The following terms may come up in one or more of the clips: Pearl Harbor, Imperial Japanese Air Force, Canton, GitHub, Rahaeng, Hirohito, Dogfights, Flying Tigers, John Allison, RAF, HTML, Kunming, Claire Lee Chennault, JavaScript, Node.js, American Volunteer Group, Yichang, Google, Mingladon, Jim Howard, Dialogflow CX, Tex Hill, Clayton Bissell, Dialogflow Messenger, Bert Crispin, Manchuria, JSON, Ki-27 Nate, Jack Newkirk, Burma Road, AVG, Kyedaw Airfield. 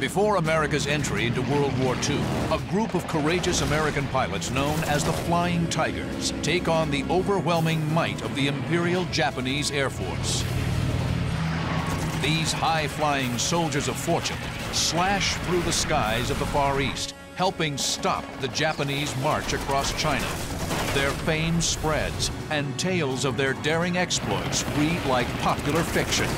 Before America's entry into World War II, a group of courageous American pilots known as the Flying Tigers take on the overwhelming might of the Imperial Japanese Air Force. These high-flying soldiers of fortune slash through the skies of the Far East, helping stop the Japanese march across China. Their fame spreads, and tales of their daring exploits read like popular fiction.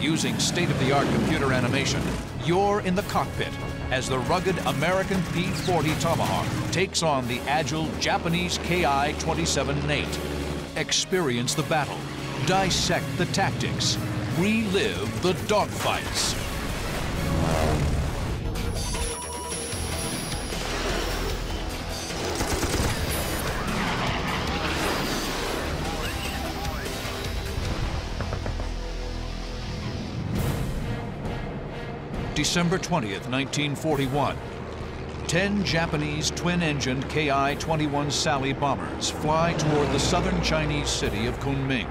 Using state-of-the-art computer animation, you're in the cockpit as the rugged American P-40 Tomahawk takes on the agile Japanese Ki-27 Nate. Experience the battle, dissect the tactics, relive the dogfights. December 20th, 1941, 10 Japanese twin-engined Ki-21 Sally bombers fly toward the southern Chinese city of Kunming.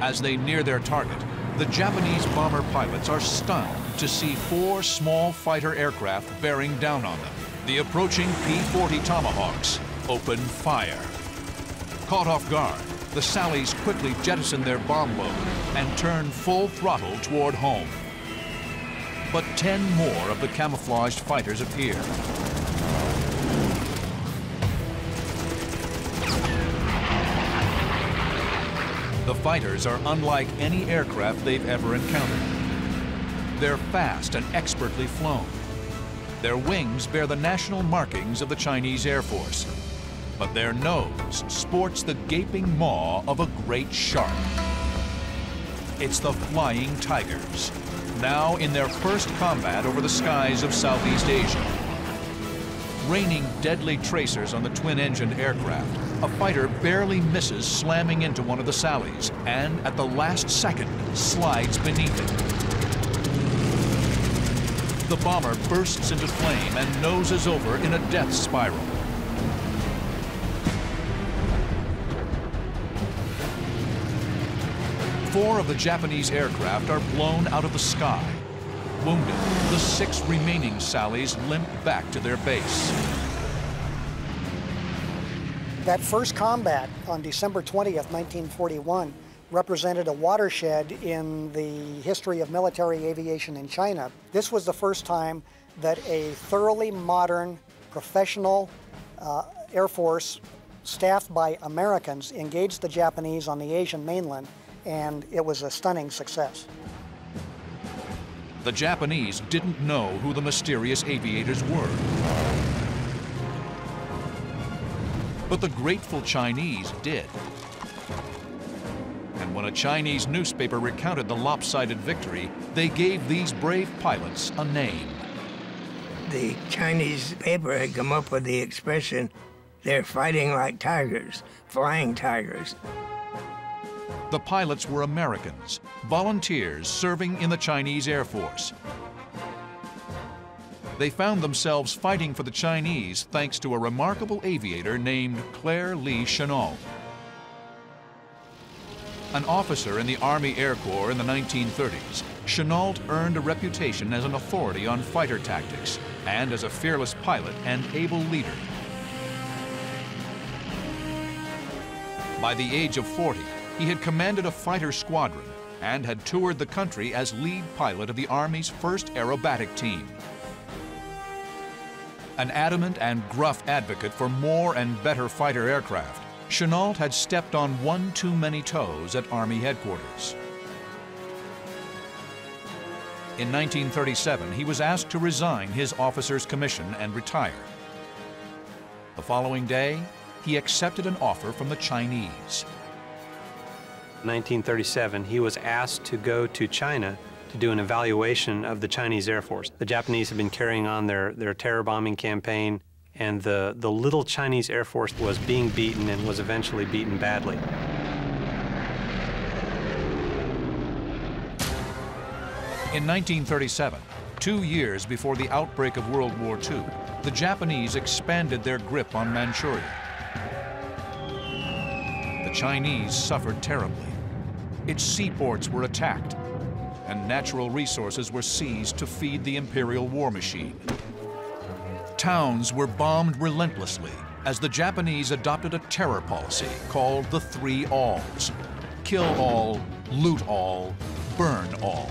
As they near their target, the Japanese bomber pilots are stunned to see 4 small fighter aircraft bearing down on them. The approaching P-40 Tomahawks open fire. Caught off guard, the Sallies quickly jettison their bomb load and turn full throttle toward home. But 10 more of the camouflaged fighters appear. The fighters are unlike any aircraft they've ever encountered. They're fast and expertly flown. Their wings bear the national markings of the Chinese Air Force, but their nose sports the gaping maw of a great shark. It's the Flying Tigers, now in their first combat over the skies of Southeast Asia. Raining deadly tracers on the twin-engined aircraft, a fighter barely misses slamming into one of the Sallies and, at the last second, slides beneath it. The bomber bursts into flame and noses over in a death spiral. Four of the Japanese aircraft are blown out of the sky. Wounded, the 6 remaining Sallies limp back to their base. That first combat on December 20th, 1941, represented a watershed in the history of military aviation in China. This was the first time that a thoroughly modern, professional Air Force staffed by Americans engaged the Japanese on the Asian mainland, and it was a stunning success. The Japanese didn't know who the mysterious aviators were. But the grateful Chinese did. And when a Chinese newspaper recounted the lopsided victory, they gave these brave pilots a name. The Chinese paper had come up with the expression, "They're fighting like tigers, flying tigers." The pilots were Americans, volunteers serving in the Chinese Air Force. They found themselves fighting for the Chinese thanks to a remarkable aviator named Claire Lee Chennault. An officer in the Army Air Corps in the 1930s, Chennault earned a reputation as an authority on fighter tactics and as a fearless pilot and able leader. By the age of 40, he had commanded a fighter squadron and had toured the country as lead pilot of the Army's 1st Aerobatic Team. An adamant and gruff advocate for more and better fighter aircraft, Chennault had stepped on one too many toes at Army headquarters. In 1937, he was asked to resign his officer's commission and retire. The following day, he accepted an offer from the Chinese. In 1937, he was asked to go to China to do an evaluation of the Chinese Air Force. The Japanese had been carrying on their terror bombing campaign, and the little Chinese Air Force was being beaten and was eventually beaten badly. In 1937, 2 years before the outbreak of World War II, the Japanese expanded their grip on Manchuria. The Chinese suffered terribly. Its seaports were attacked. and natural resources were seized to feed the imperial war machine. Towns were bombed relentlessly as the Japanese adopted a terror policy called the Three Alls: kill all, loot all, burn all.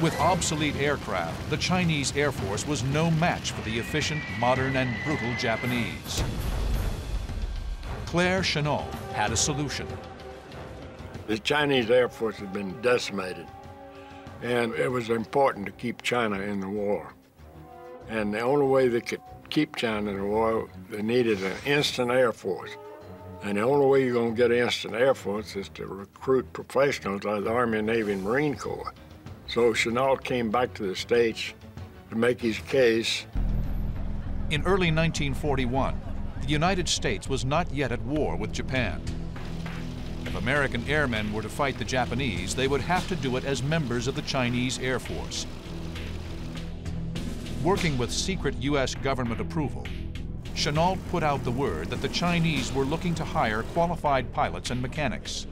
With obsolete aircraft, the Chinese Air Force was no match for the efficient, modern, and brutal Japanese. Claire Chennault had a solution. The Chinese Air Force had been decimated, and it was important to keep China in the war. And the only way they could keep China in the war, they needed an instant Air Force. And the only way you're going to get an instant Air Force is to recruit professionals like the Army, Navy, and Marine Corps. So Chennault came back to the States to make his case. In early 1941, the United States was not yet at war with Japan. If American airmen were to fight the Japanese, they would have to do it as members of the Chinese Air Force. Working with secret U.S. government approval, Chennault put out the word that the Chinese were looking to hire qualified pilots and mechanics.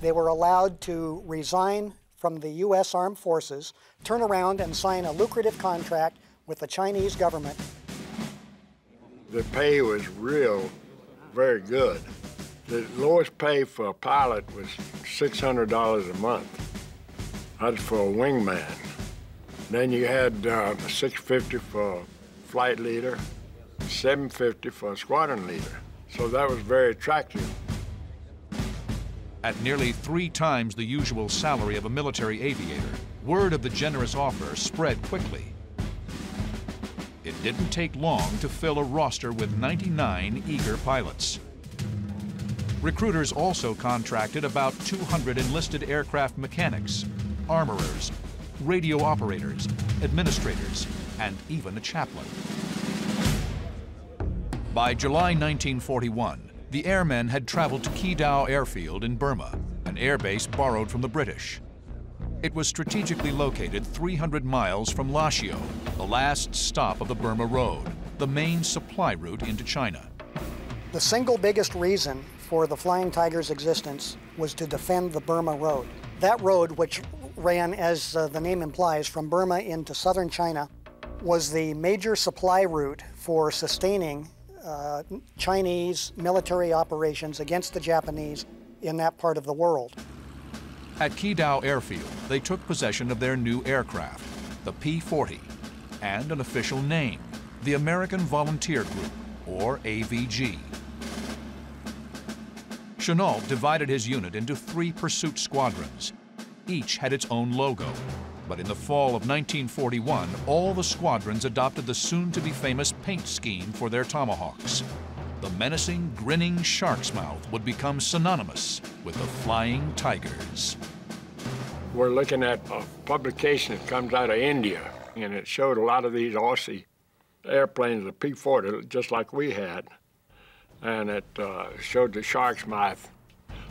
They were allowed to resign from the U.S. Armed Forces, turn around and sign a lucrative contract with the Chinese government. The pay was real, very good. The lowest pay for a pilot was $600 a month. That's for a wingman. Then you had $650 for a flight leader, $750 for a squadron leader. So that was very attractive. At nearly 3 times the usual salary of a military aviator, word of the generous offer spread quickly. It didn't take long to fill a roster with 99 eager pilots. Recruiters also contracted about 200 enlisted aircraft mechanics, armorers, radio operators, administrators, and even a chaplain. By July 1941, the airmen had traveled to Kyedaw Airfield in Burma, an airbase borrowed from the British. It was strategically located 300 miles from Lashio, the last stop of the Burma Road, the main supply route into China. The single biggest reason for the Flying Tiger's existence was to defend the Burma Road. That road, which ran, as the name implies, from Burma into southern China, was the major supply route for sustaining Chinese military operations against the Japanese in that part of the world. At Kyedaw Airfield, they took possession of their new aircraft, the P-40, and an official name, the American Volunteer Group, or AVG. Chennault divided his unit into 3 pursuit squadrons. Each had its own logo, but in the fall of 1941, all the squadrons adopted the soon-to-be-famous paint scheme for their Tomahawks. The menacing, grinning shark's mouth would become synonymous with the Flying Tigers. We're looking at a publication that comes out of India, and it showed a lot of these Aussie airplanes, the P-40, just like we had, and it showed the shark's mouth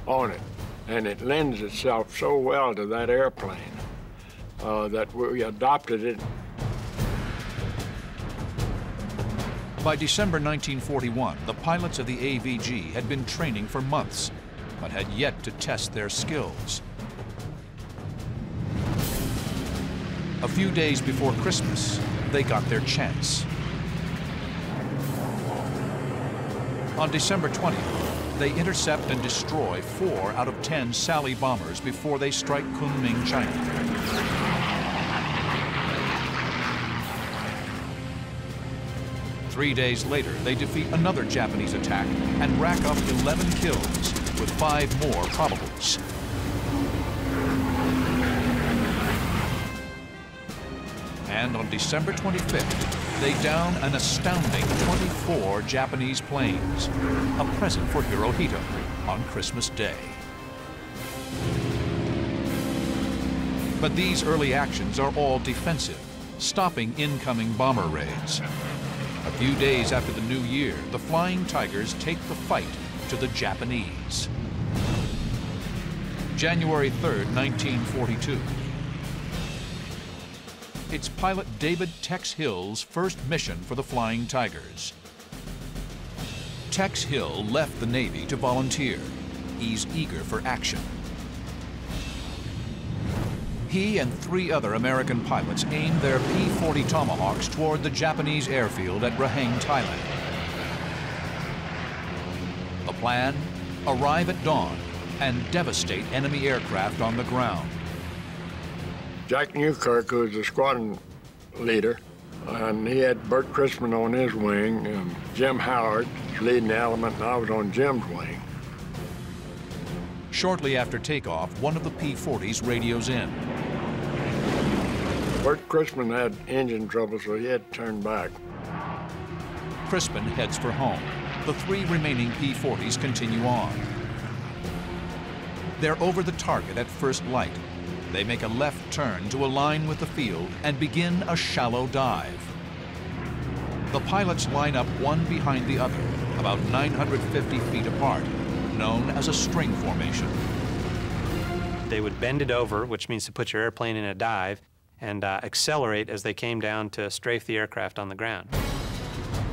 on it, and it lends itself so well to that airplane. That we adopted it. By December 1941, the pilots of the AVG had been training for months, but had yet to test their skills. A few days before Christmas, they got their chance. On December 20th, they intercept and destroy 4 out of 10 Sally bombers before they strike Kunming, China. Three days later, they defeat another Japanese attack and rack up 11 kills, with 5 more probables. And on December 25th, they down an astounding 24 Japanese planes, a present for Hirohito on Christmas Day. But these early actions are all defensive, stopping incoming bomber raids. A few days after the new year, the Flying Tigers take the fight to the Japanese. January 3rd, 1942. It's pilot David Tex Hill's first mission for the Flying Tigers. Tex Hill left the Navy to volunteer, he's eager for action. He and three other American pilots aimed their P-40 Tomahawks toward the Japanese airfield at Rahaeng, Thailand. The plan? Arrive at dawn and devastate enemy aircraft on the ground. Jack Newkirk, who was the squadron leader, and he had Bert Crispin on his wing, and Jim Howard leading the element, and I was on Jim's wing. Shortly after takeoff, one of the P-40s radios in. Bert Crispin had engine trouble, so he had to turn back. Crispin heads for home. The three remaining P-40s continue on. They're over the target at first light. They make a left turn to align with the field and begin a shallow dive. The pilots line up one behind the other, about 950 feet apart, known as a string formation. They would bend it over, which means to put your airplane in a dive, and accelerate as they came down to strafe the aircraft on the ground.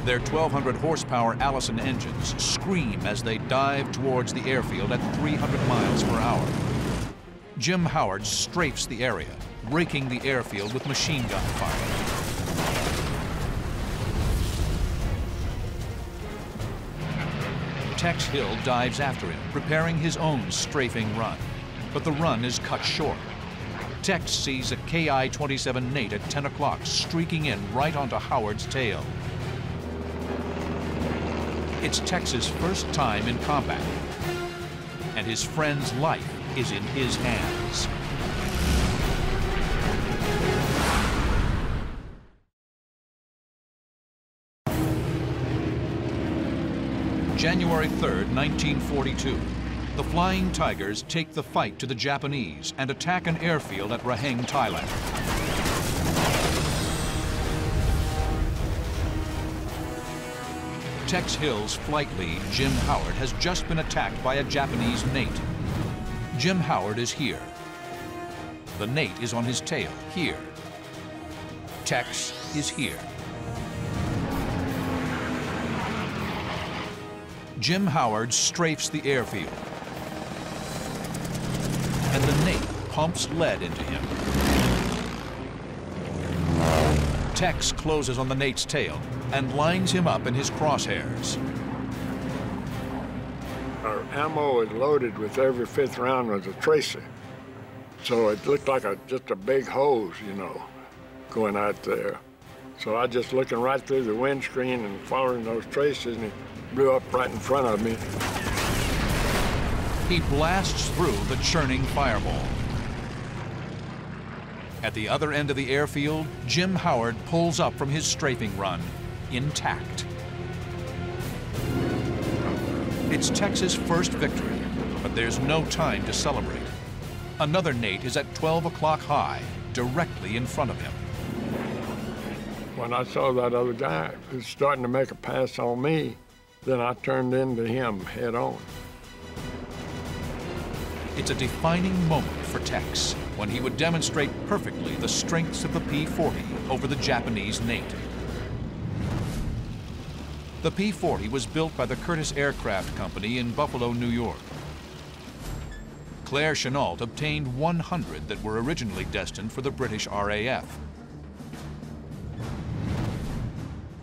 Their 1,200 horsepower Allison engines scream as they dive towards the airfield at 300 miles per hour. Jim Howard strafes the area, breaking the airfield with machine gun fire. Tex Hill dives after him, preparing his own strafing run, but the run is cut short. Tex sees a Ki-27 Nate at 10 o'clock streaking in right onto Howard's tail. It's Tex's first time in combat, and his friend's life is in his hands. January 3rd, 1942, the Flying Tigers take the fight to the Japanese and attack an airfield at Rahaeng, Thailand. Tex Hill's flight lead, Jim Howard, has just been attacked by a Japanese Nate. Jim Howard is here. The Nate is on his tail, here. Tex is here. Jim Howard strafes the airfield, and the Nate pumps lead into him. Tex closes on the Nate's tail and lines him up in his crosshairs. Our ammo is loaded with every fifth round with a tracer. So it looked like just a big hose, you know, going out there. So I just looking right through the windscreen and following those traces, and it blew up right in front of me. He blasts through the churning fireball. At the other end of the airfield, Jim Howard pulls up from his strafing run, intact. It's Tex's first victory, but there's no time to celebrate. Another Nate is at 12 o'clock high, directly in front of him. When I saw that other guy who's starting to make a pass on me, then I turned into him head on. It's a defining moment for Tex, when he would demonstrate perfectly the strengths of the P-40 over the Japanese Nate. The P-40 was built by the Curtiss Aircraft Company in Buffalo, New York. Claire Chennault obtained 100 that were originally destined for the British RAF.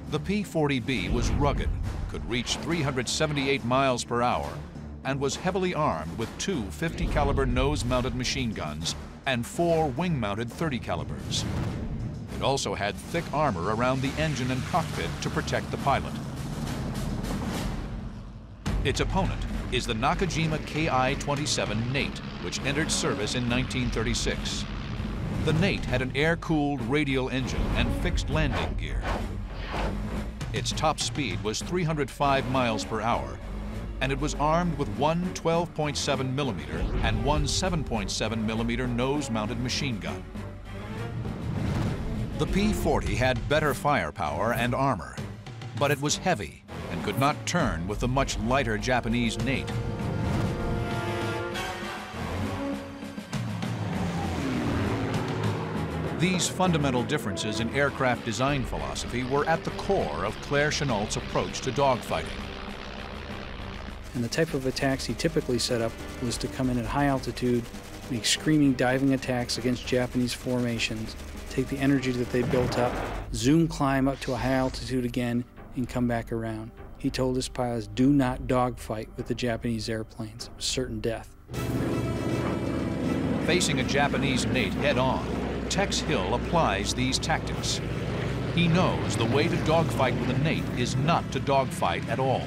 The P-40B was rugged, could reach 378 miles per hour, and was heavily armed with two 50 caliber nose-mounted machine guns and four wing-mounted 30 calibers. It also had thick armor around the engine and cockpit to protect the pilot. Its opponent is the Nakajima Ki-27 Nate, which entered service in 1936. The Nate had an air-cooled radial engine and fixed landing gear. Its top speed was 305 miles per hour, and it was armed with one 12.7 millimeter and one 7.7 millimeter nose-mounted machine gun. The P-40 had better firepower and armor, but it was heavy and could not turn with the much lighter Japanese Nate. These fundamental differences in aircraft design philosophy were at the core of Claire Chenault's approach to dogfighting. and the type of attacks he typically set up was to come in at high altitude, make screaming diving attacks against Japanese formations, take the energy that they built up, zoom climb up to a high altitude again, and come back around. He told his pilots, do not dogfight with the Japanese airplanes, certain death. Facing a Japanese Nate head-on, Tex Hill applies these tactics. He knows the way to dogfight with a Nate is not to dogfight at all.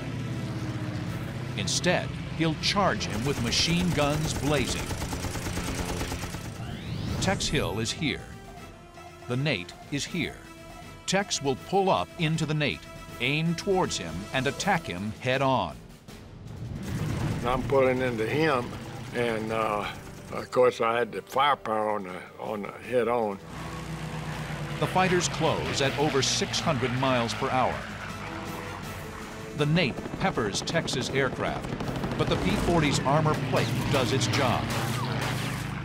Instead, he'll charge him with machine guns blazing. Tex Hill is here. The Nate is here. Tex will pull up into the Nate, aim towards him, and attack him head on. I'm pulling into him, and of course I had the firepower on the head on. The fighters close at over 600 miles per hour. The Nate peppers Tex's aircraft, but the P-40's armor plate does its job.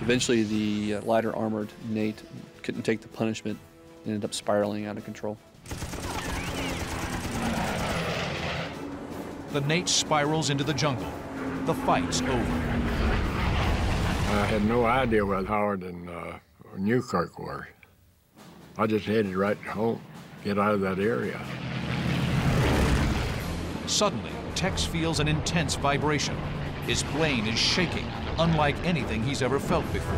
Eventually, the lighter armored Nate couldn't take the punishment and ended up spiraling out of control. The Nate spirals into the jungle. The fight's over. I had no idea where Howard and Newkirk were. I just headed right home, get out of that area. Suddenly, Tex feels an intense vibration. His plane is shaking, unlike anything he's ever felt before.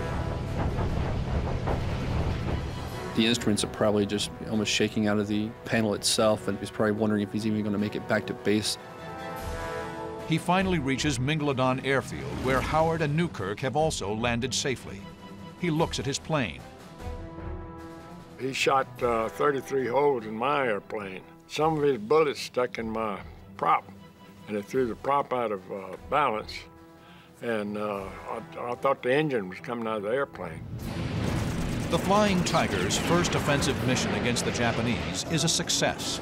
The instruments are probably just almost shaking out of the panel itself, and he's probably wondering if he's even going to make it back to base. He finally reaches Mingladon Airfield, where Howard and Newkirk have also landed safely. He looks at his plane. He shot 33 holes in my airplane. Some of his bullets stuck in my prop, and it threw the prop out of balance, and I thought the engine was coming out of the airplane. The Flying Tigers' first offensive mission against the Japanese is a success.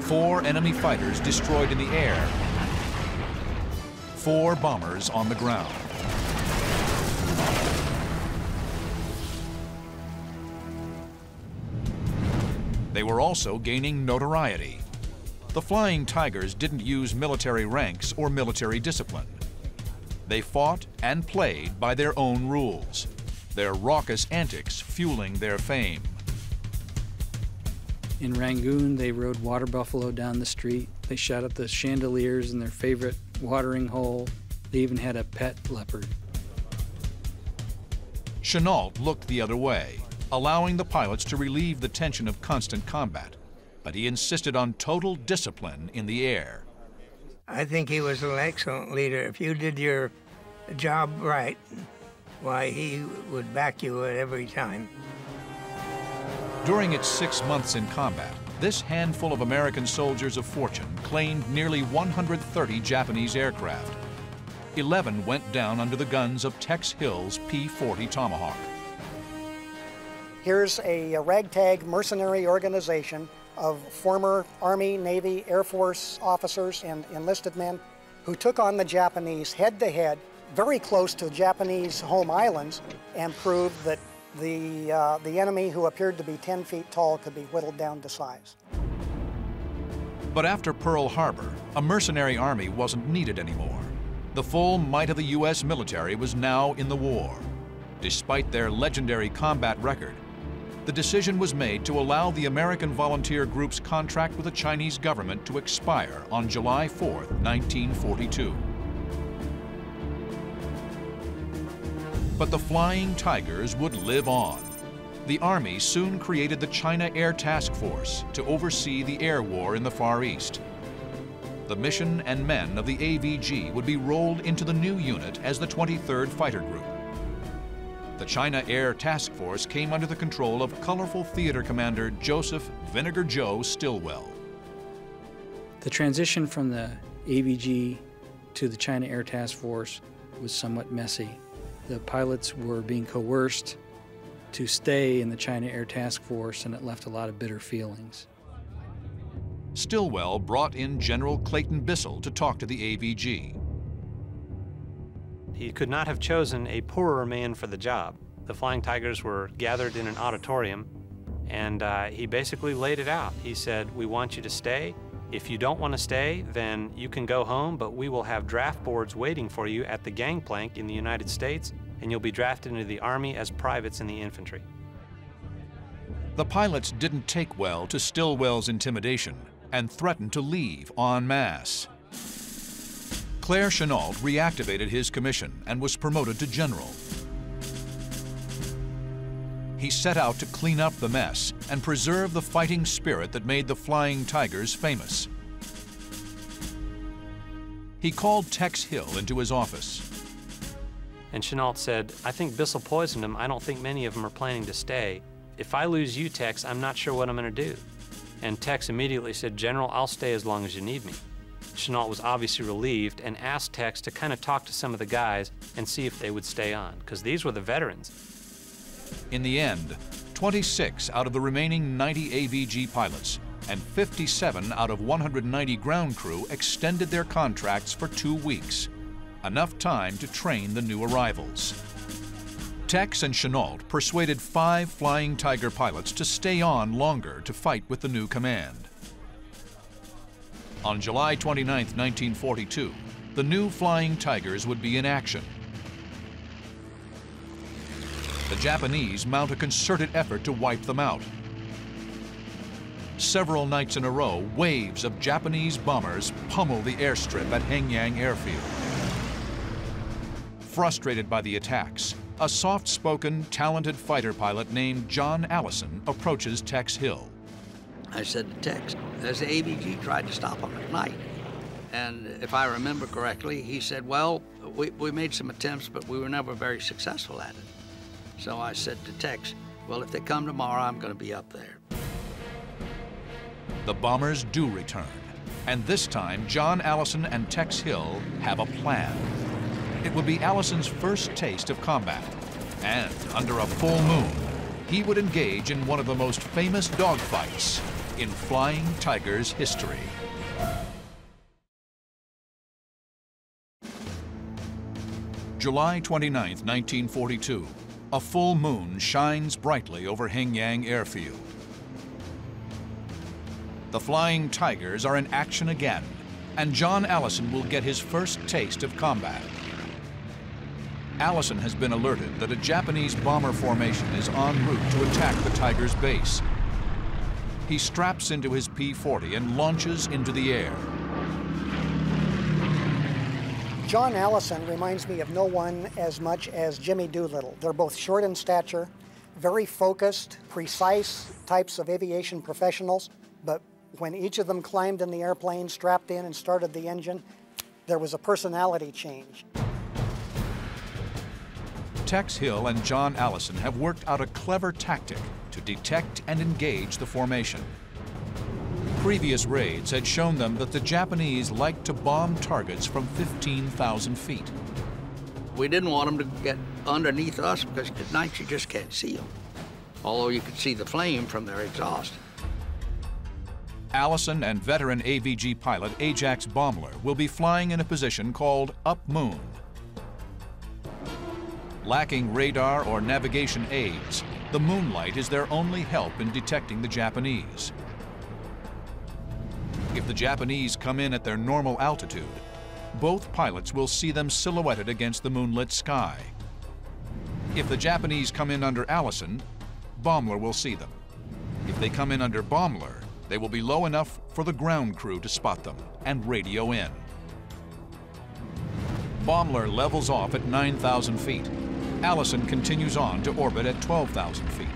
4 enemy fighters destroyed in the air, 4 bombers on the ground. They were also gaining notoriety. The Flying Tigers didn't use military ranks or military discipline. They fought and played by their own rules, their raucous antics fueling their fame. In Rangoon, they rode water buffalo down the street. They shot at the chandeliers in their favorite watering hole. They even had a pet leopard. Chennault looked the other way, allowing the pilots to relieve the tension of constant combat, but he insisted on total discipline in the air. I think he was an excellent leader. If you did your job right, why, he would back you at every time. During its 6 months in combat, this handful of American soldiers of fortune claimed nearly 130 Japanese aircraft. 11 went down under the guns of Tex Hill's P-40 Tomahawk. Here's a ragtag mercenary organization of former Army, Navy, Air Force officers and enlisted men who took on the Japanese head-to-head, very close to the Japanese home islands, and proved that the enemy, who appeared to be 10 feet tall, could be whittled down to size. But after Pearl Harbor, a mercenary army wasn't needed anymore. The full might of the U.S. military was now in the war. Despite their legendary combat record, the decision was made to allow the American Volunteer Group's contract with the Chinese government to expire on July 4, 1942. But the Flying Tigers would live on. The Army soon created the China Air Task Force to oversee the air war in the Far East. The mission and men of the AVG would be rolled into the new unit as the 23rd Fighter Group. The China Air Task Force came under the control of colorful theater commander Joseph "Vinegar Joe" Stilwell. The transition from the AVG to the China Air Task Force was somewhat messy. The pilots were being coerced to stay in the China Air Task Force, and it left a lot of bitter feelings. Stilwell brought in General Clayton Bissell to talk to the AVG. He could not have chosen a poorer man for the job. The Flying Tigers were gathered in an auditorium, and he basically laid it out. He said, we want you to stay. If you don't want to stay, then you can go home, but we will have draft boards waiting for you at the gangplank in the United States, and you'll be drafted into the Army as privates in the infantry. The pilots didn't take well to Stilwell's intimidation and threatened to leave en masse. Claire Chennault reactivated his commission and was promoted to general. He set out to clean up the mess and preserve the fighting spirit that made the Flying Tigers famous. He called Tex Hill into his office. And Chennault said, I think Bissell poisoned them. I don't think many of them are planning to stay. If I lose you, Tex, I'm not sure what I'm going to do. And Tex immediately said, General, I'll stay as long as you need me. Chennault was obviously relieved and asked Tex to kind of talk to some of the guys and see if they would stay on, because these were the veterans. In the end, 26 out of the remaining 90 AVG pilots and 57 out of 190 ground crew extended their contracts for 2 weeks, enough time to train the new arrivals. Tex and Chennault persuaded 5 Flying Tiger pilots to stay on longer to fight with the new command. On July 29, 1942, the new Flying Tigers would be in action. The Japanese mount a concerted effort to wipe them out. Several nights in a row, waves of Japanese bombers pummel the airstrip at Hengyang Airfield. Frustrated by the attacks, a soft-spoken, talented fighter pilot named John Allison approaches Tex Hill. I said to Tex, as the AVG tried to stop them at night, and if I remember correctly, he said, well, we made some attempts, but we were never very successful at it. So I said to Tex, well, if they come tomorrow, I'm going to be up there. The bombers do return, and this time, John Allison and Tex Hill have a plan. It would be Allison's first taste of combat, and under a full moon, he would engage in one of the most famous dogfights in Flying Tigers history. July 29, 1942. A full moon shines brightly over Hengyang Airfield. The Flying Tigers are in action again, and John Allison will get his first taste of combat. Allison has been alerted that a Japanese bomber formation is en route to attack the Tigers' base. He straps into his P-40 and launches into the air. John Allison reminds me of no one as much as Jimmy Doolittle. They're both short in stature, very focused, precise types of aviation professionals. But when each of them climbed in the airplane, strapped in, and started the engine, there was a personality change. Tex Hill and John Allison have worked out a clever tactic to detect and engage the formation. Previous raids had shown them that the Japanese liked to bomb targets from 15,000 feet. We didn't want them to get underneath us because at night you just can't see them, although you could see the flame from their exhaust. Allison and veteran AVG pilot Ajax Baumler will be flying in a position called up moon. Lacking radar or navigation aids, the moonlight is their only help in detecting the Japanese. If the Japanese come in at their normal altitude, both pilots will see them silhouetted against the moonlit sky. If the Japanese come in under Allison, Baumler will see them. If they come in under Baumler, they will be low enough for the ground crew to spot them and radio in. Baumler levels off at 9,000 feet. Allison continues on to orbit at 12,000 feet.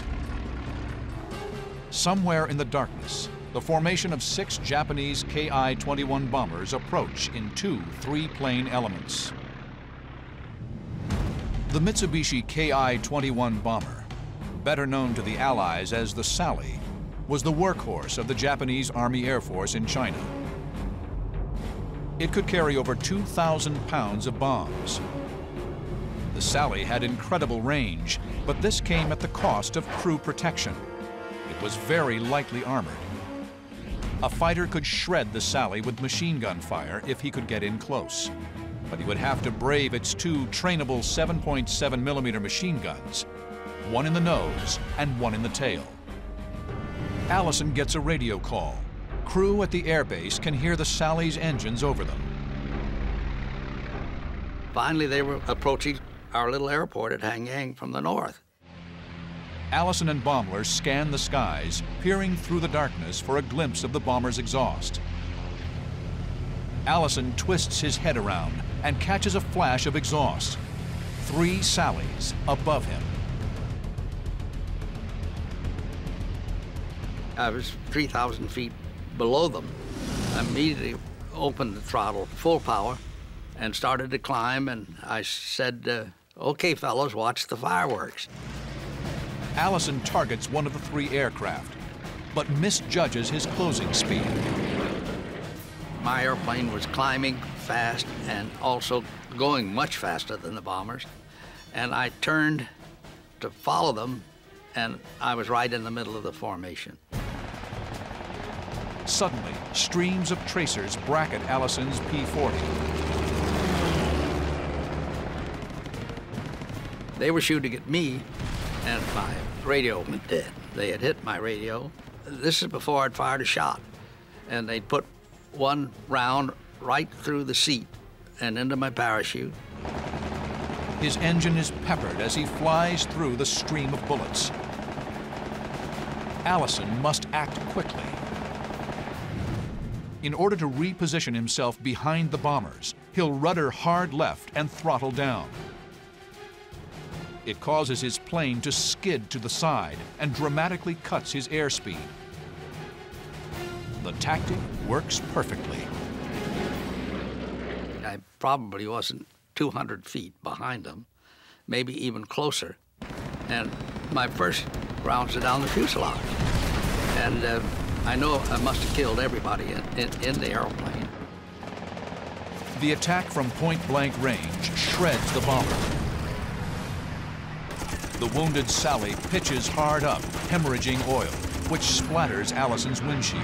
Somewhere in the darkness, the formation of 6 Japanese Ki-21 bombers approach in 2 3-plane elements. The Mitsubishi Ki-21 bomber, better known to the Allies as the Sally, was the workhorse of the Japanese Army Air Force in China. It could carry over 2,000 pounds of bombs. The Sally had incredible range, but this came at the cost of crew protection. It was very lightly armored. A fighter could shred the Sally with machine gun fire if he could get in close, but he would have to brave its 2 trainable 7.7 millimeter machine guns, one in the nose and one in the tail. Allison gets a radio call. crew at the airbase can hear the Sally's engines over them. Finally, they were approaching our little airport at Hengyang from the north. Allison and Baumler scanned the skies, peering through the darkness for a glimpse of the bomber's exhaust. Allison twists his head around and catches a flash of exhaust. 3 Sallies above him. I was 3,000 feet below them. I immediately opened the throttle, full power, and started to climb, and I said, okay, fellas, watch the fireworks. Allison targets one of the 3 aircraft, but misjudges his closing speed. My airplane was climbing fast and also going much faster than the bombers. And I turned to follow them, and I was right in the middle of the formation. Suddenly, streams of tracers bracket Allison's P-40. They were shooting at me, and my radio went dead. They had hit my radio. This is before I'd fired a shot. And they'd put one round right through the seat and into my parachute. His engine is peppered as he flies through the stream of bullets. Allison must act quickly. In order to reposition himself behind the bombers, he'll rudder hard left and throttle down. It causes his plane to skid to the side and dramatically cuts his airspeed. The tactic works perfectly. I probably wasn't 200 feet behind them, maybe even closer. And my first rounds are down the fuselage. And I know I must have killed everybody in the airplane. The attack from point-blank range shreds the bomber. The wounded Sally pitches hard up, hemorrhaging oil, which splatters Allison's windshield.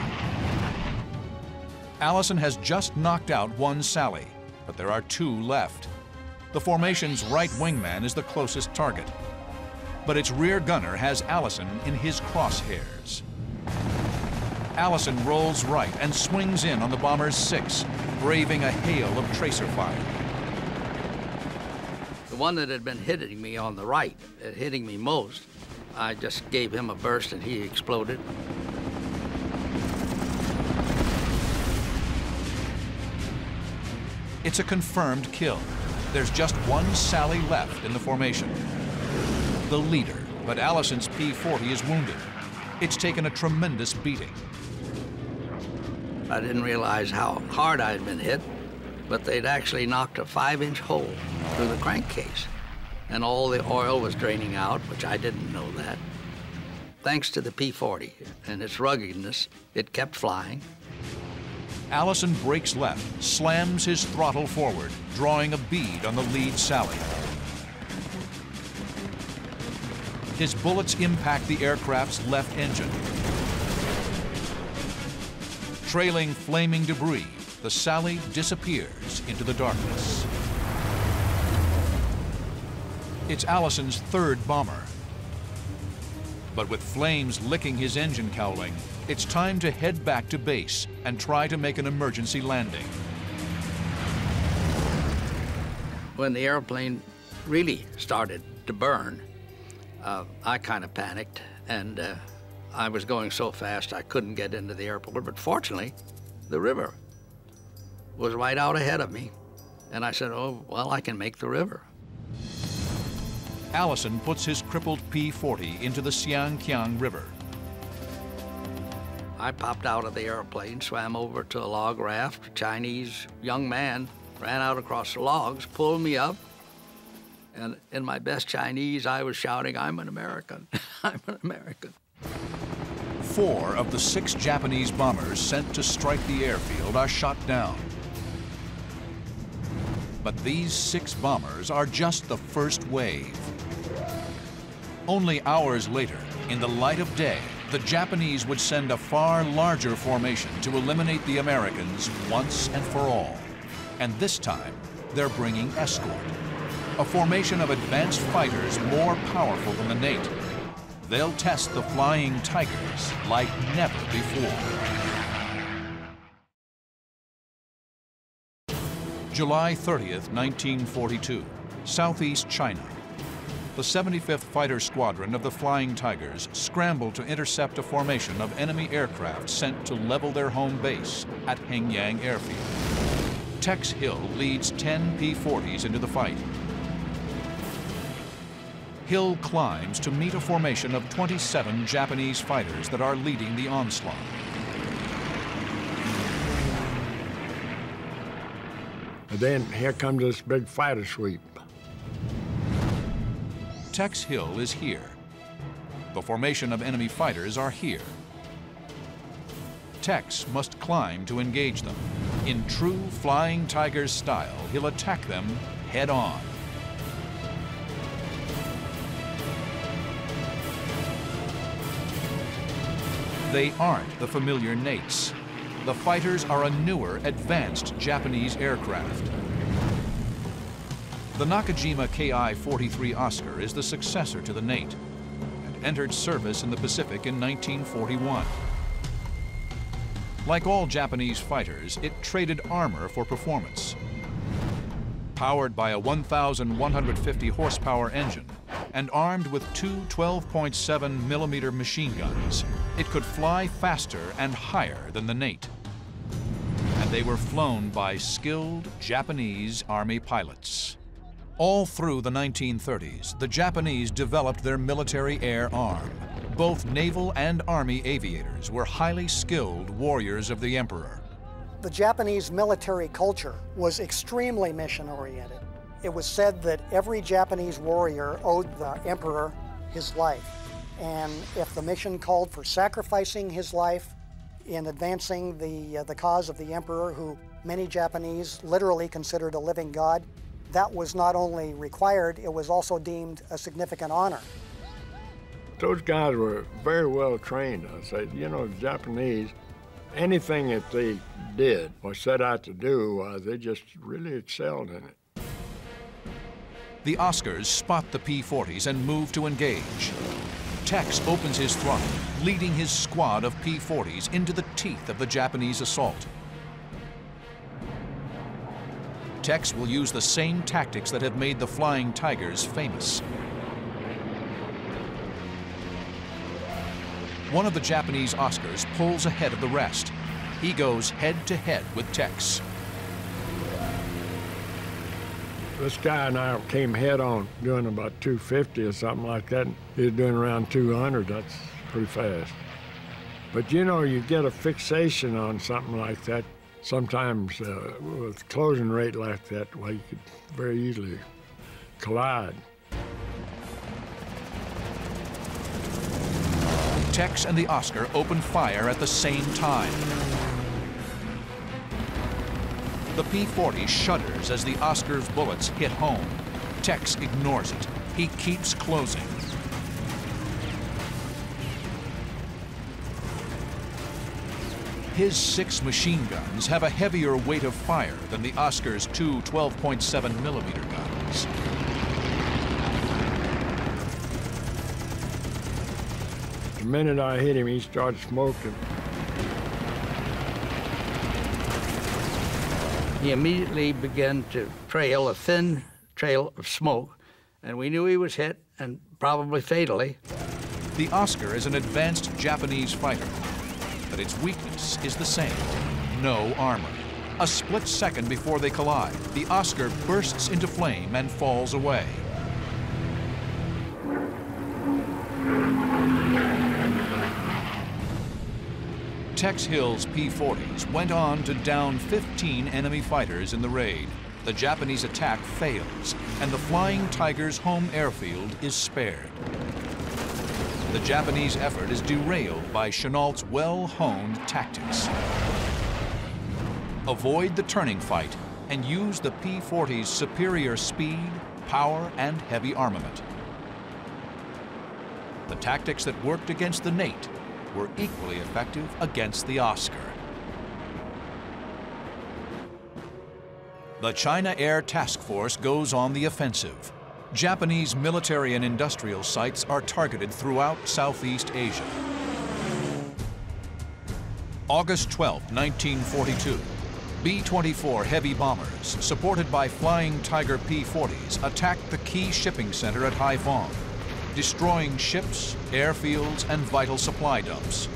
Allison has just knocked out 1 Sally, but there are 2 left. The formation's right wingman is the closest target, but its rear gunner has Allison in his crosshairs. Allison rolls right and swings in on the bomber's 6, braving a hail of tracer fire. The one that had been hitting me on the right, hitting me most, I just gave him a burst and he exploded. It's a confirmed kill. There's just 1 Sally left in the formation. The leader, but Allison's P-40 is wounded. It's taken a tremendous beating. I didn't realize how hard I had been hit, but they'd actually knocked a 5-inch hole through the crankcase. And all the oil was draining out, which I didn't know that. Thanks to the P-40 and its ruggedness, it kept flying. Allison breaks left, slams his throttle forward, drawing a bead on the lead Sally. His bullets impact the aircraft's left engine. Trailing flaming debris, the Sally disappears into the darkness. It's Allison's 3rd bomber. But with flames licking his engine cowling, it's time to head back to base and try to make an emergency landing. When the airplane really started to burn, I kind of panicked, and I was going so fast I couldn't get into the airport, but fortunately, the river was right out ahead of me. And I said, oh, well, I can make the river. Allison puts his crippled P-40 into the Xiangkiang River. I popped out of the airplane, swam over to a log raft. A Chinese young man ran out across the logs, pulled me up, and in my best Chinese, I was shouting, I'm an American, I'm an American. 4 of the 6 Japanese bombers sent to strike the airfield are shot down. But these 6 bombers are just the first wave. Only hours later, in the light of day, the Japanese would send a far larger formation to eliminate the Americans once and for all. And this time, they're bringing escort, a formation of advanced fighters more powerful than the Nate. They'll test the Flying Tigers like never before. July 30th, 1942, southeast China. The 75th Fighter Squadron of the Flying Tigers scrambled to intercept a formation of enemy aircraft sent to level their home base at Hengyang Airfield. Tex Hill leads 10 P-40s into the fight. Hill climbs to meet a formation of 27 Japanese fighters that are leading the onslaught. And then here comes this big fighter sweep. Tex Hill is here. The formation of enemy fighters are here. Tex must climb to engage them. In true Flying Tigers style, he'll attack them head on. They aren't the familiar Nates. The fighters are a newer, advanced Japanese aircraft. The Nakajima Ki-43 Oscar is the successor to the Nate and entered service in the Pacific in 1941. Like all Japanese fighters, it traded armor for performance. Powered by a 1,150 horsepower engine, and armed with two 12.7 millimeter machine guns, it could fly faster and higher than the Nate. And they were flown by skilled Japanese Army pilots. All through the 1930s, the Japanese developed their military air arm. Both naval and army aviators were highly skilled warriors of the Emperor. The Japanese military culture was extremely mission-oriented. It was said that every Japanese warrior owed the Emperor his life. And if the mission called for sacrificing his life in advancing the cause of the Emperor, who many Japanese literally considered a living god, that was not only required, it was also deemed a significant honor. Those guys were very well trained. I said, you know, the Japanese, anything that they did or set out to do, they just really excelled in it. The Oscars spot the P-40s and move to engage. Tex opens his throttle, leading his squad of P-40s into the teeth of the Japanese assault. Tex will use the same tactics that have made the Flying Tigers famous. One of the Japanese Oscars pulls ahead of the rest. He goes head-to-head with Tex. This guy and I came head on, doing about 250 or something like that. He was doing around 200, that's pretty fast. But you know, you get a fixation on something like that. Sometimes with a closing rate like that, well, you could very easily collide. Tex and the Oscar open fire at the same time. The P-40 shudders as the Oscar's bullets hit home. Tex ignores it. He keeps closing. His 6 machine guns have a heavier weight of fire than the Oscar's two 12.7 millimeter guns. The minute I hit him, he started smoking. He immediately began to trail, a thin trail of smoke, and we knew he was hit, and probably fatally. The Oscar is an advanced Japanese fighter, but its weakness is the same: no armor. A split second before they collide, the Oscar bursts into flame and falls away. Tex Hill's P-40s went on to down 15 enemy fighters in the raid. The Japanese attack fails, and the Flying Tigers' home airfield is spared. The Japanese effort is derailed by Chenault's well-honed tactics. Avoid the turning fight and use the P-40's superior speed, power, and heavy armament. The tactics that worked against the Nate were equally effective against the Oscar. The China Air Task Force goes on the offensive. Japanese military and industrial sites are targeted throughout Southeast Asia. August 12, 1942, B-24 heavy bombers, supported by Flying Tiger P-40s, attacked the Ki shipping center at Haiphong, destroying ships, airfields, and vital supply dumps.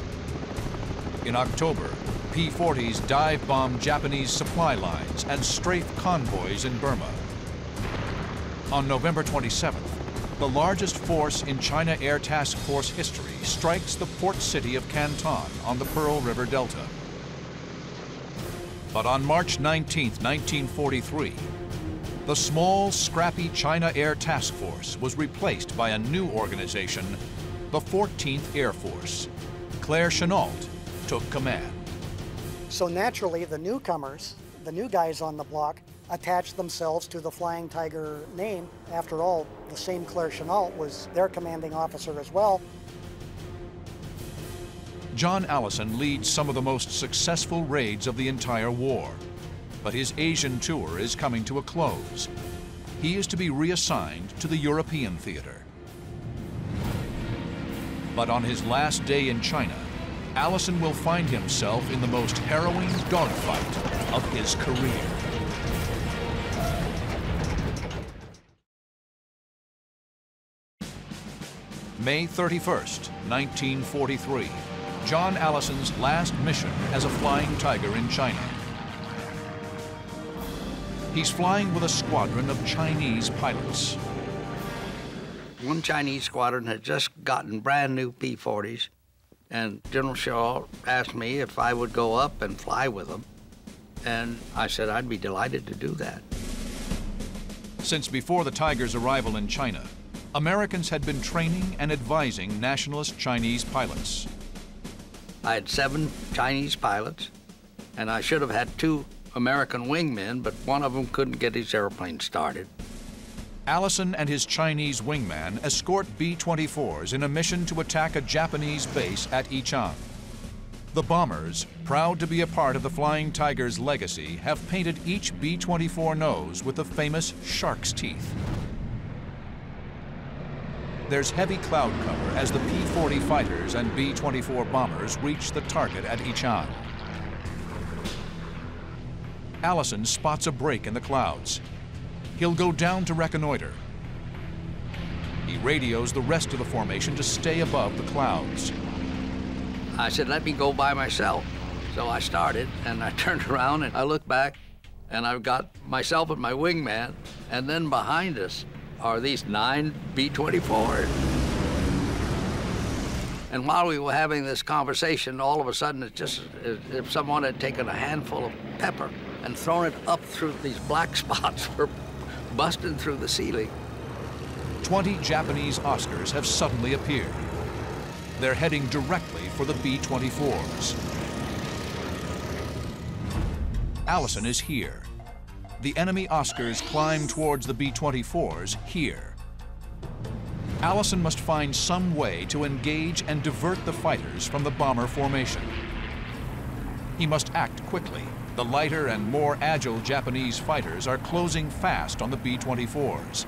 In October, P-40s dive-bombed Japanese supply lines and strafed convoys in Burma. On November 27th, the largest force in China Air Task Force history strikes the port city of Canton on the Pearl River Delta. But on March 19, 1943, the small, scrappy China Air Task Force was replaced by a new organization, the 14th Air Force. Claire Chennault took command. So naturally, the newcomers, the new guys on the block, attached themselves to the Flying Tiger name. After all, the same Claire Chennault was their commanding officer as well. John Allison leads some of the most successful raids of the entire war, but his Asian tour is coming to a close. He is to be reassigned to the European theater. But on his last day in China, Allison will find himself in the most harrowing dogfight of his career. May 31st, 1943, John Allison's last mission as a Flying Tiger in China. He's flying with a squadron of Chinese pilots. One Chinese squadron had just gotten brand new P-40s, and General Shaw asked me if I would go up and fly with them, and I said I'd be delighted to do that. Since before the Tiger's arrival in China, Americans had been training and advising nationalist Chinese pilots. I had 7 Chinese pilots, and I should have had 2 American wingmen, but one of them couldn't get his airplane started. Allison and his Chinese wingman escort B-24s in a mission to attack a Japanese base at Yichang. The bombers, proud to be a part of the Flying Tiger's legacy, have painted each B-24 nose with the famous shark's teeth. There's heavy cloud cover as the P-40 fighters and B-24 bombers reach the target at Yichang. Allison spots a break in the clouds. He'll go down to reconnoiter. He radios the rest of the formation to stay above the clouds. I said, let me go by myself. So I started, and I turned around, and I looked back, and I've got myself and my wingman, and then behind us are these 9 B-24s. And while we were having this conversation, all of a sudden, it's just as if someone had taken a handful of pepper and thrown it up through these black spots were busting through the ceiling. 20 Japanese Oscars have suddenly appeared. They're heading directly for the B-24s. Allison is here. The enemy Oscars climb towards the B-24s here. Allison must find some way to engage and divert the fighters from the bomber formation. He must act quickly. The lighter and more agile Japanese fighters are closing fast on the B-24s.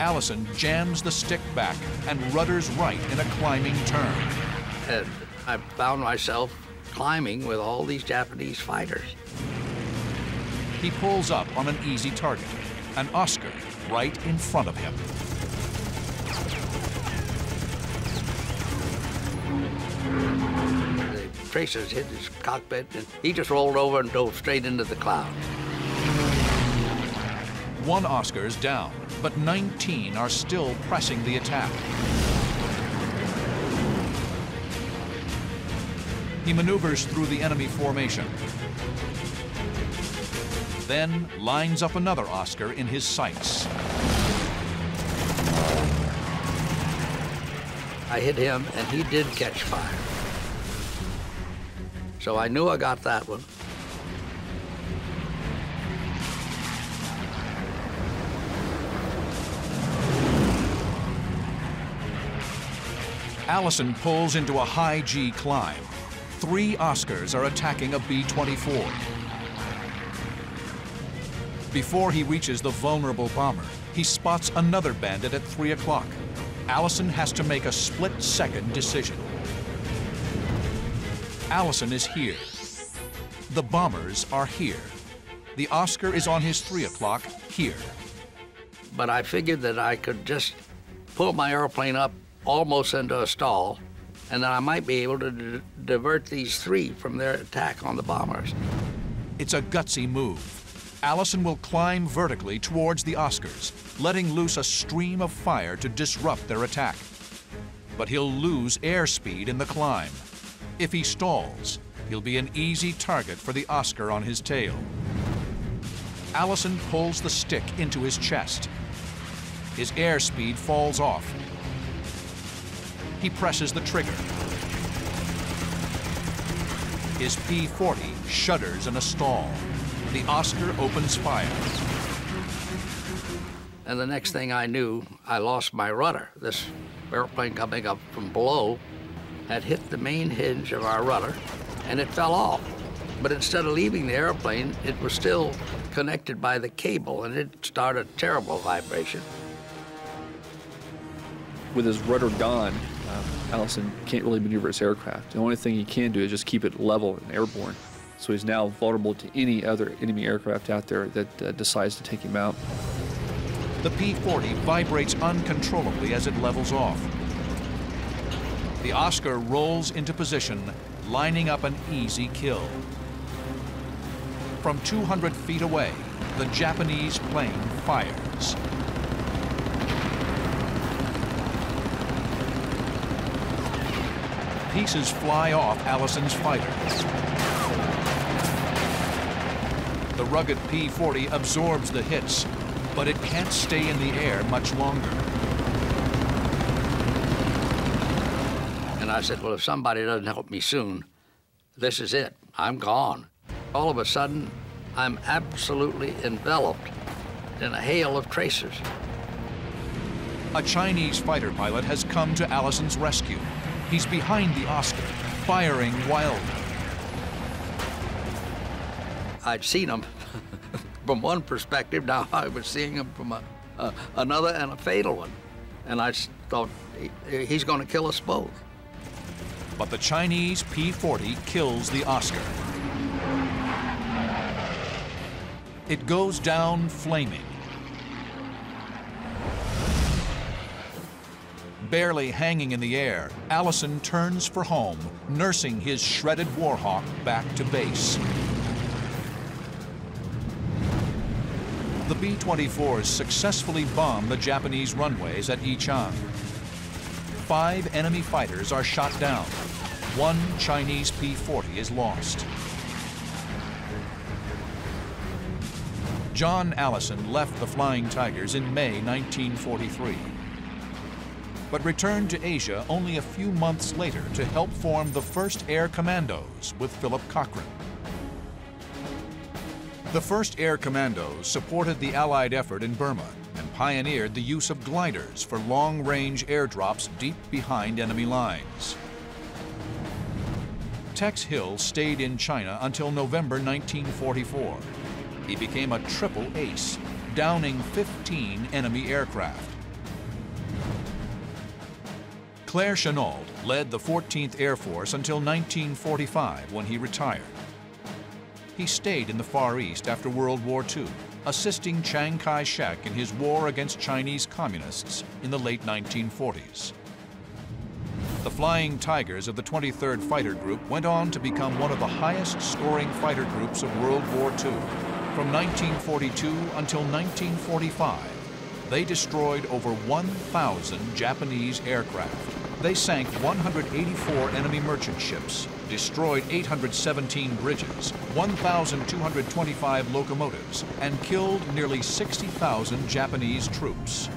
Allison jams the stick back and rudders right in a climbing turn. And I found myself climbing with all these Japanese fighters. He pulls up on an easy target, an Oscar, right in front of him. The tracers hit his cockpit, and he just rolled over and dove straight into the clouds. 1 Oscar's down, but 19 are still pressing the attack. He maneuvers through the enemy formation, then lines up another Oscar in his sights. I hit him, and he did catch fire. So I knew I got that one. Allison pulls into a high G climb. 3 Oscars are attacking a B-24. Before he reaches the vulnerable bomber, he spots another bandit at 3 o'clock. Allison has to make a split-second decision. Allison is here. The bombers are here. The Oscar is on his 3 o'clock here. But I figured that I could just pull my airplane up almost into a stall, and that I might be able to divert these three from their attack on the bombers. It's a gutsy move. Allison will climb vertically towards the Oscars, letting loose a stream of fire to disrupt their attack. But he'll lose airspeed in the climb. If he stalls, he'll be an easy target for the Oscar on his tail. Allison pulls the stick into his chest. His airspeed falls off. He presses the trigger. His P-40 shudders in a stall. The Oscar opens fire. And the next thing I knew, I lost my rudder. This airplane coming up from below had hit the main hinge of our rudder, and it fell off. But instead of leaving the airplane, it was still connected by the cable, and it started a terrible vibration. With his rudder gone, Allison can't really maneuver his aircraft. The only thing he can do is just keep it level and airborne. So he's now vulnerable to any other enemy aircraft out there that decides to take him out. The P-40 vibrates uncontrollably as it levels off. The Oscar rolls into position, lining up an easy kill. From 200 feet away, the Japanese plane fires. Pieces fly off Allison's fighter. The rugged P-40 absorbs the hits, but it can't stay in the air much longer. And I said, well, if somebody doesn't help me soon, this is it. I'm gone. All of a sudden, I'm absolutely enveloped in a hail of tracers. A Chinese fighter pilot has come to Allison's rescue. He's behind the Oscar, firing wildly. I'd seen them from one perspective. Now I was seeing them from another, and a fatal one. And I thought, he's going to kill us both. But the Chinese P-40 kills the Oscar. It goes down flaming. Barely hanging in the air, Allison turns for home, nursing his shredded Warhawk back to base. The B-24s successfully bomb the Japanese runways at Yichang. 5 enemy fighters are shot down. 1 Chinese P-40 is lost. John Allison left the Flying Tigers in May 1943, but returned to Asia only a few months later to help form the First Air Commandos with Philip Cochrane. The First Air Commandos supported the Allied effort in Burma and pioneered the use of gliders for long-range airdrops deep behind enemy lines. Tex Hill stayed in China until November 1944. He became a triple ace, downing 15 enemy aircraft. Claire Chennault led the 14th Air Force until 1945, when he retired. He stayed in the Far East after World War II, assisting Chiang Kai-shek in his war against Chinese communists in the late 1940s. The Flying Tigers of the 23rd Fighter Group went on to become one of the highest-scoring fighter groups of World War II. From 1942 until 1945, they destroyed over 1,000 Japanese aircraft. They sank 184 enemy merchant ships, destroyed 817 bridges, 1,225 locomotives, and killed nearly 60,000 Japanese troops.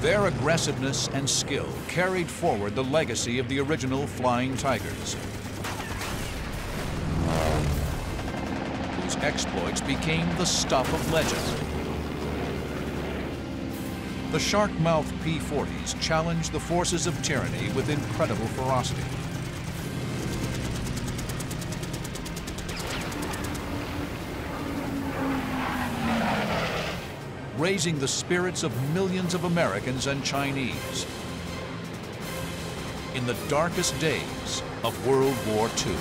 Their aggressiveness and skill carried forward the legacy of the original Flying Tigers, whose exploits became the stuff of legend. The shark-mouthed P-40s challenged the forces of tyranny with incredible ferocity. Raising the spirits of millions of Americans and Chinese in the darkest days of World War II.